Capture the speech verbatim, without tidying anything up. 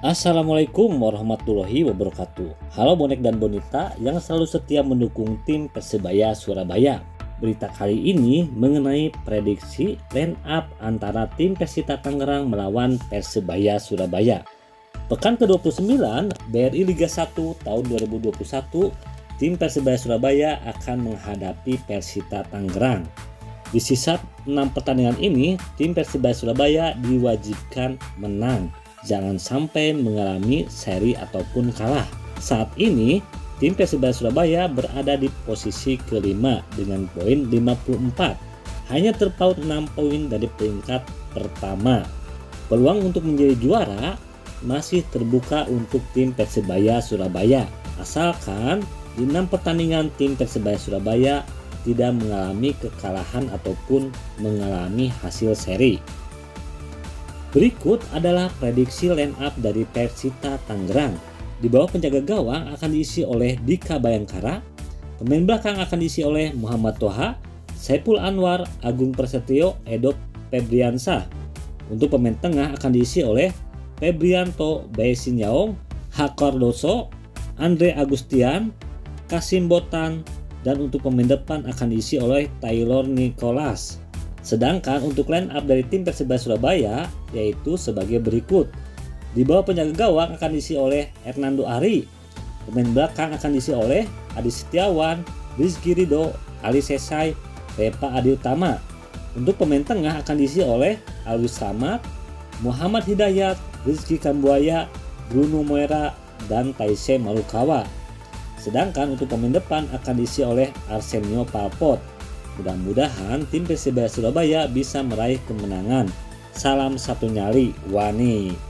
Assalamualaikum warahmatullahi wabarakatuh. Halo bonek dan bonita yang selalu setia mendukung tim Persebaya Surabaya. Berita kali ini mengenai prediksi line up antara tim Persita Tangerang melawan Persebaya Surabaya. Pekan ke dua puluh sembilan B R I Liga satu tahun dua ribu dua puluh satu, tim Persebaya Surabaya akan menghadapi Persita Tangerang. Di sisa enam pertandingan ini, tim Persebaya Surabaya diwajibkan menang. Jangan sampai mengalami seri ataupun kalah. Saat ini, tim Persebaya Surabaya berada di posisi kelima dengan poin lima puluh empat. Hanya terpaut enam poin dari peringkat pertama. Peluang untuk menjadi juara masih terbuka untuk tim Persebaya Surabaya. Asalkan di enam pertandingan tim Persebaya Surabaya tidak mengalami kekalahan ataupun mengalami hasil seri. Berikut adalah prediksi line up dari Persita Tangerang. Di bawah penjaga gawang akan diisi oleh Dika Bayangkara. Pemain belakang akan diisi oleh Muhammad Toha, Saipul Anwar, Agung Prasetio, Edop, Pebriansah. Untuk pemain tengah akan diisi oleh Febrianto, Bae Sinyaung, Hakordoso, Andre Agustian, Kasim Botan, dan untuk pemain depan akan diisi oleh Taylor Nicolas. Sedangkan untuk line up dari tim Persebaya Surabaya yaitu sebagai berikut. Di bawah penjaga gawang akan diisi oleh Hernando Ari. Pemain belakang akan diisi oleh Adi Setiawan, Rizky Rido, Ali Sesay, Repa Adi Utama. Untuk pemain tengah akan diisi oleh Alwi Rahmat, Muhammad Hidayat, Rizky Kambuaya, Bruno Muera, dan Taisei Malukawa. Sedangkan untuk pemain depan akan diisi oleh Arsenio Palpot. Mudah-mudahan tim Persebaya Surabaya bisa meraih kemenangan. Salam satu nyali, Wani.